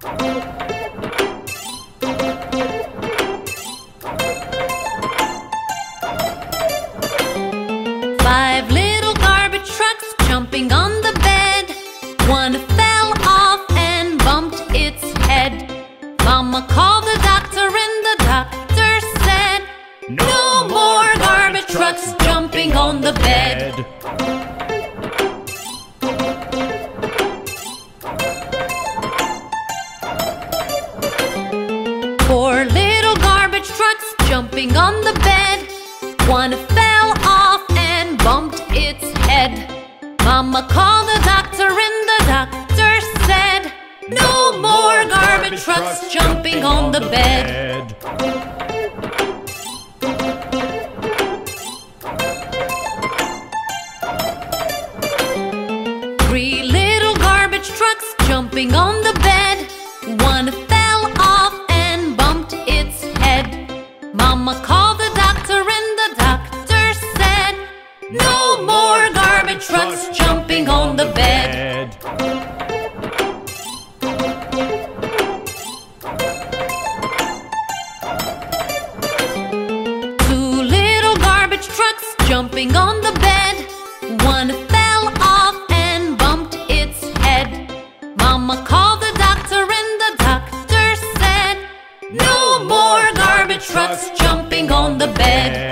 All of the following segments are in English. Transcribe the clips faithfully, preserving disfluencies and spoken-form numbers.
Five little garbage trucks jumping on the bed. One fell off and bumped its head. Mama called the doctor and the doctor said, no more garbage trucks jumping on the bed. Four little garbage trucks jumping on the bed. One fell off and bumped its head. Mama called the doctor and the doctor said, no more garbage trucks jumping on the bed. Three little garbage trucks jumping on the bed. One fell off and bumped its head. Mama called the doctor and the doctor said, no more garbage trucks jumping on the bed. Two little garbage trucks jumping on the bed. One fell off and bumped its head. Mama called the doctor and the doctor said, no more garbage trucks jumping on the bed.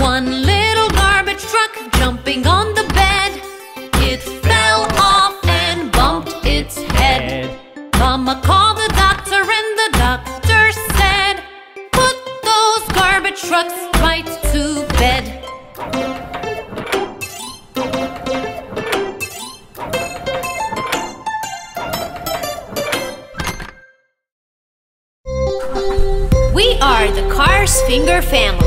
One little garbage truck jumping on the bed. It fell off and bumped its head. Mama called the doctor and the doctor said, put those garbage trucks right to bed. We are the Carr's Finger family.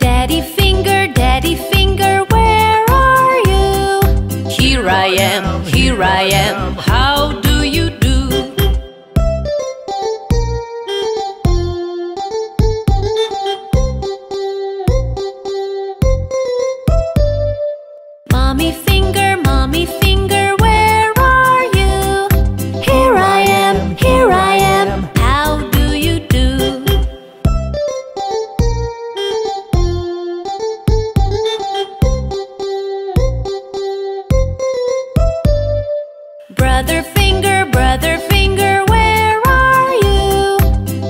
Daddy Finger, Daddy Finger, where are you? Here I am, here I am, how do you do? Mommy Finger, Mommy Finger, where are you? Here I am, here I am, how do you do? Brother Finger, Brother Finger, where are you?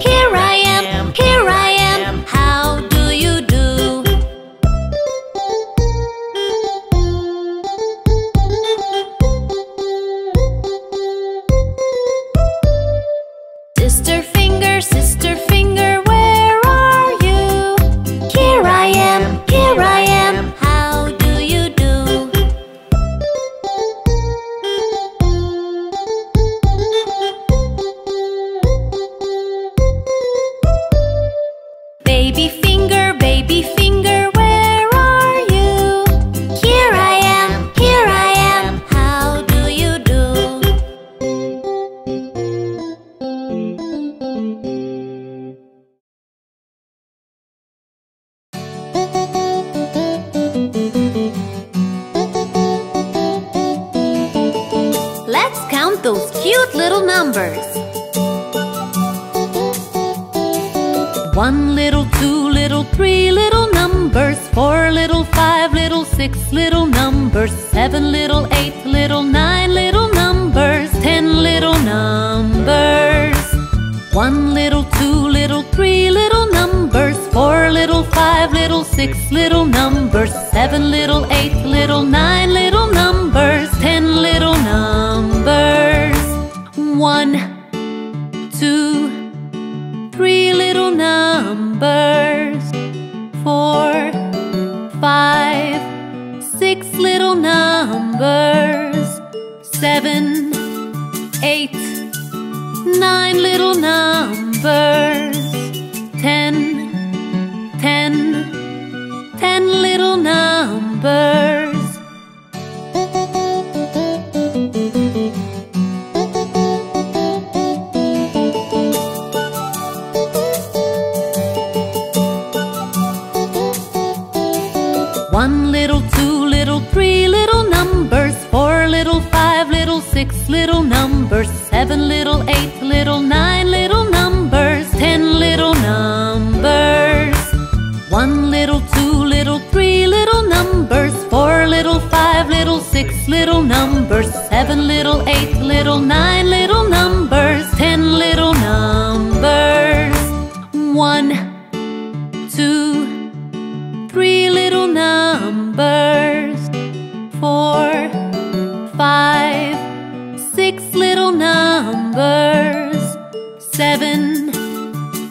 Here I am, here I am, how do you do? Sister Finger, Sister Finger, where are you? Here I am, here I am, how do you do? Baby Finger, Baby Finger, where are you? Here I am, here I am, how do you do? Let's count those cute little numbers. One little, two little, three little numbers. Four little, five little, six little numbers. Seven little, eight little, nine little numbers. Ten little numbers. One little, two little, three little numbers. Four little, five little, six little numbers. Seven little, eight little, nine little numbers. Ten little numbers. One, two, three little numbers. Four, five, six little numbers. Seven, eight, nine little numbers. Ten, ten, ten little numbers.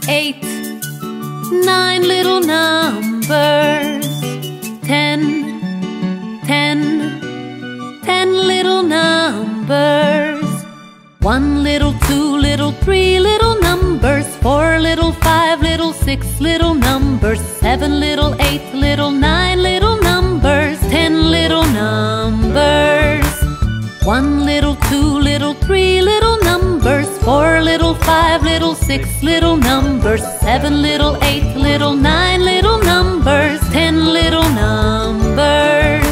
eight, nine little numbers, ten, ten, ten little numbers, one little, two little, three little numbers, four little, five little, six little numbers, seven little, eight little, nine little numbers, ten little numbers, one little, two little, three little numbers, four little, five little, six little numbers, seven little, eight little, nine little numbers, ten little numbers.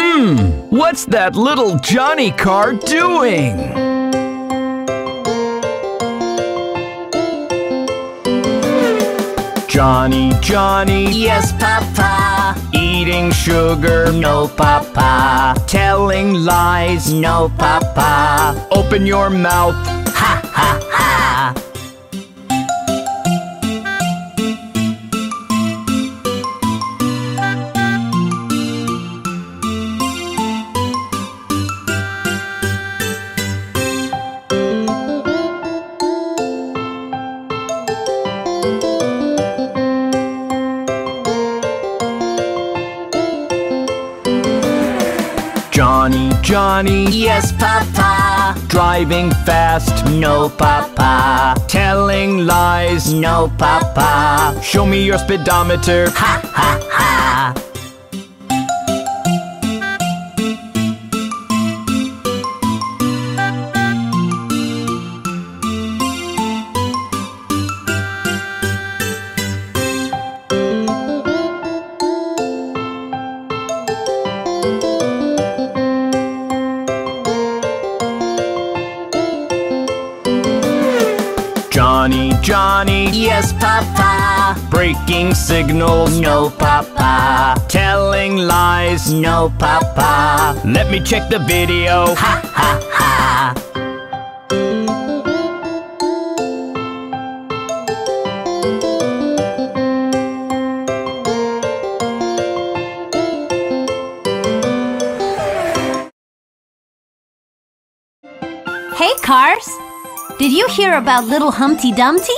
Hmm, what's that little Johnny car doing? Johnny, Johnny, yes Papa, eating sugar, no Papa, telling lies, no Papa, open your mouth, ha ha Johnny, yes Papa, driving fast, no Papa, telling lies, no Papa, show me your speedometer, ha ha ha. Johnny, yes Papa, breaking signals, no Papa, telling lies, no Papa, let me check the video, ha ha ha. Hey cars, did you hear about Little Humpty Dumpty?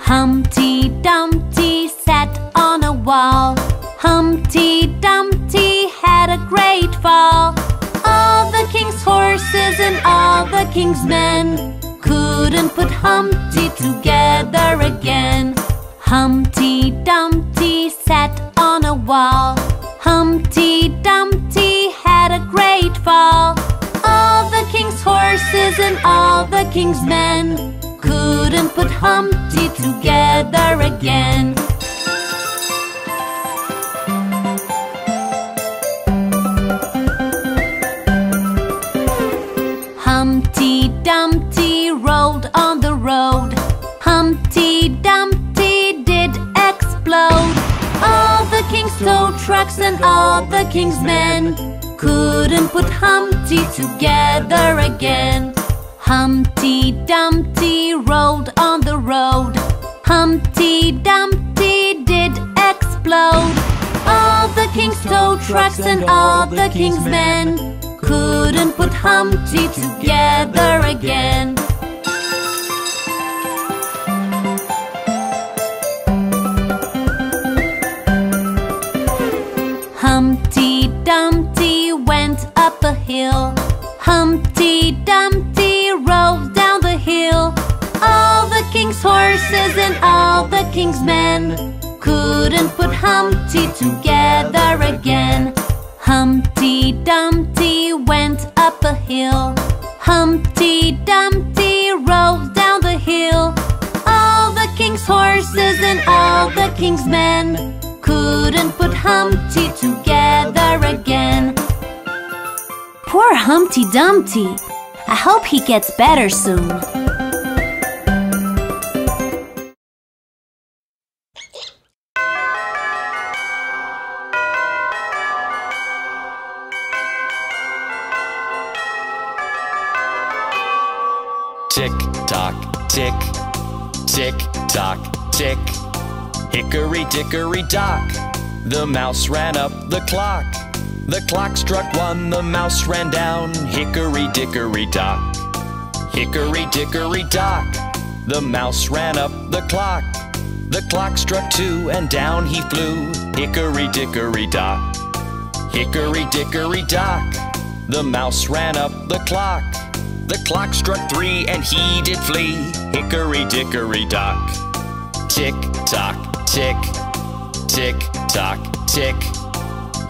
Humpty Dumpty sat on a wall. Humpty Dumpty had a great fall. All the king's horses and all the king's men couldn't put Humpty together again. Humpty Dumpty sat on a wall. Humpty Dumpty had a great fall. All the king's horses and all the king's men couldn't put Humpty together again. Humpty Dumpty rolled on the road. Humpty Dumpty did explode. All the king's tow trucks and all the king's men couldn't put Humpty together again. Humpty Dumpty rolled on the road. Humpty Dumpty did explode. All the king's tow trucks and all the king's men couldn't put Humpty together again. Humpty Dumpty went up a hill. Humpty Dumpty rolled down the hill. All the king's horses and all the king's men couldn't put Humpty together again. Humpty Dumpty went up a hill. Humpty Dumpty rolled down the hill. All the king's horses and all the king's men couldn't put Humpty together again. Poor Humpty Dumpty. I hope he gets better soon. Tick tock, tick, tick tock, tick. Hickory dickory dock. The mouse ran up the clock. The clock struck one, the mouse ran down. Hickory dickory dock, hickory dickory dock. The mouse ran up the clock. The clock struck two and down he flew. Hickory dickory dock, hickory dickory dock. The mouse ran up the clock. The clock struck three and he did flee. Hickory dickory dock. Tick tock tick, tick tock tick,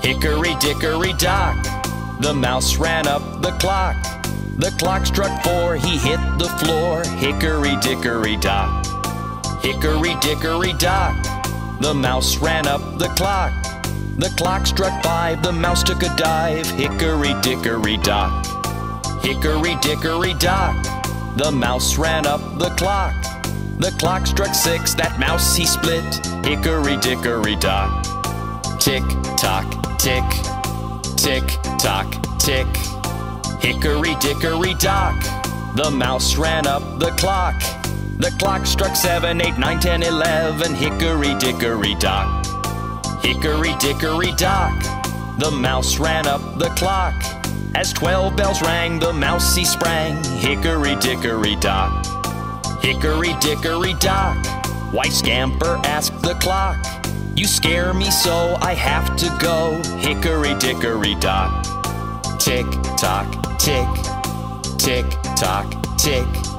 hickory dickory dock. The mouse ran up the clock. The clock struck four, he hit the floor. Hickory dickory dock, hickory dickory dock. The mouse ran up the clock. The clock struck five, the mouse took a dive. Hickory dickory dock, hickory dickory dock. The mouse ran up the clock. The clock struck six, that mouse he split. Hickory dickory dock. Tick tock tick, tick tock tick, hickory dickory dock. The mouse ran up the clock. The clock struck seven, eight, nine, ten, eleven. Hickory dickory dock, hickory dickory dock. The mouse ran up the clock. As twelve bells rang, the mouse he sprang. Hickory dickory dock, hickory dickory dock. Why, Scamper asked the clock, you scare me so I have to go. Hickory dickory dock. Tick tock tick, tick tock tick,